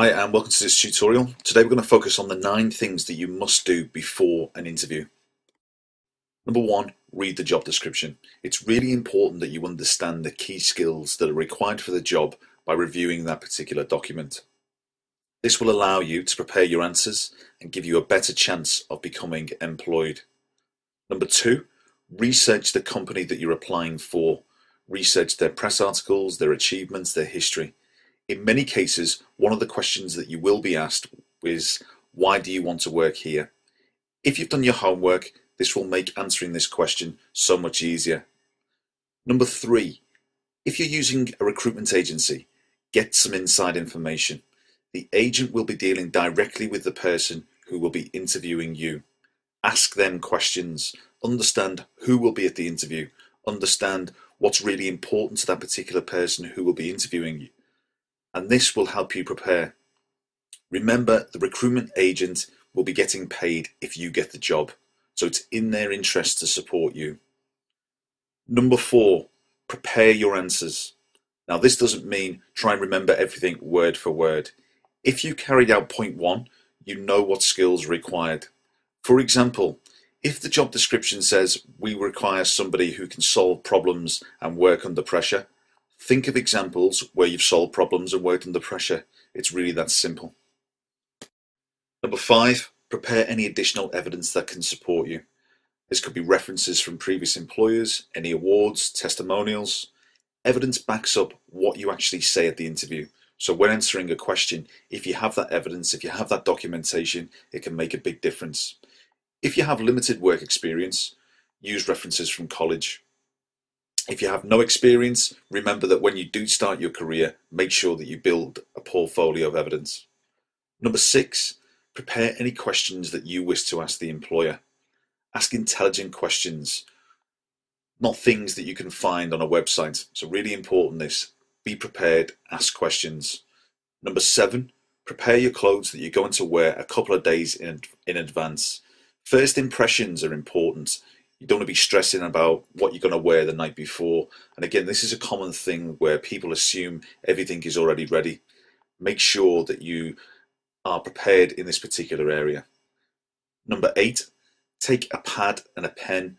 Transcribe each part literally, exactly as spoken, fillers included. Hi and welcome to this tutorial. Today we're going to focus on the nine things that you must do before an interview. Number one, read the job description. It's really important that you understand the key skills that are required for the job by reviewing that particular document. This will allow you to prepare your answers and give you a better chance of becoming employed. Number two, research the company that you're applying for. Research their press articles, their achievements, their history. In many cases, one of the questions that you will be asked is, why do you want to work here? If you've done your homework, this will make answering this question so much easier. Number three, if you're using a recruitment agency, get some inside information. The agent will be dealing directly with the person who will be interviewing you. Ask them questions, understand who will be at the interview, understand what's really important to that particular person who will be interviewing you. And this will help you prepare. Remember, the recruitment agent will be getting paid if you get the job, so it's in their interest to support you. Number four, prepare your answers. Now, this doesn't mean try and remember everything word for word. If you carried out point one, you know what skills are required. For example, if the job description says we require somebody who can solve problems and work under pressure, think of examples where you've solved problems and worked under pressure. It's really that simple. Number five, prepare any additional evidence that can support you. This could be references from previous employers, any awards, testimonials. Evidence backs up what you actually say at the interview. So when answering a question, if you have that evidence, if you have that documentation, it can make a big difference. If you have limited work experience, use references from college. If you have no experience, remember that when you do start your career, make sure that you build a portfolio of evidence. Number six, prepare any questions that you wish to ask the employer. Ask intelligent questions, not things that you can find on a website. So really important this, be prepared, ask questions. Number seven, prepare your clothes that you're going to wear a couple of days in, in advance. First impressions are important. You don't want to be stressing about what you're going to wear the night before. And again, this is a common thing where people assume everything is already ready. Make sure that you are prepared in this particular area. Number eight, take a pad and a pen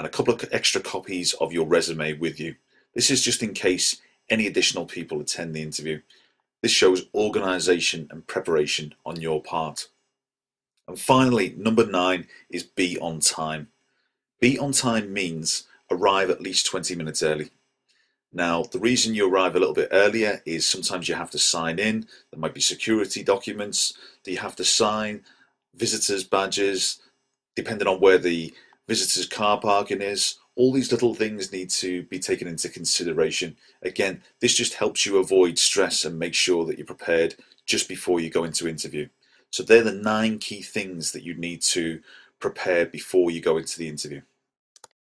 and a couple of extra copies of your resume with you. This is just in case any additional people attend the interview. This shows organization and preparation on your part. And finally, number nine is be on time. Be on time means arrive at least twenty minutes early. Now, the reason you arrive a little bit earlier is sometimes you have to sign in. There might be security documents that you have to sign, visitors' badges, depending on where the visitors' car parking is. All these little things need to be taken into consideration. Again, this just helps you avoid stress and make sure that you're prepared just before you go into interview. So they're the nine key things that you need to prepare before you go into the interview.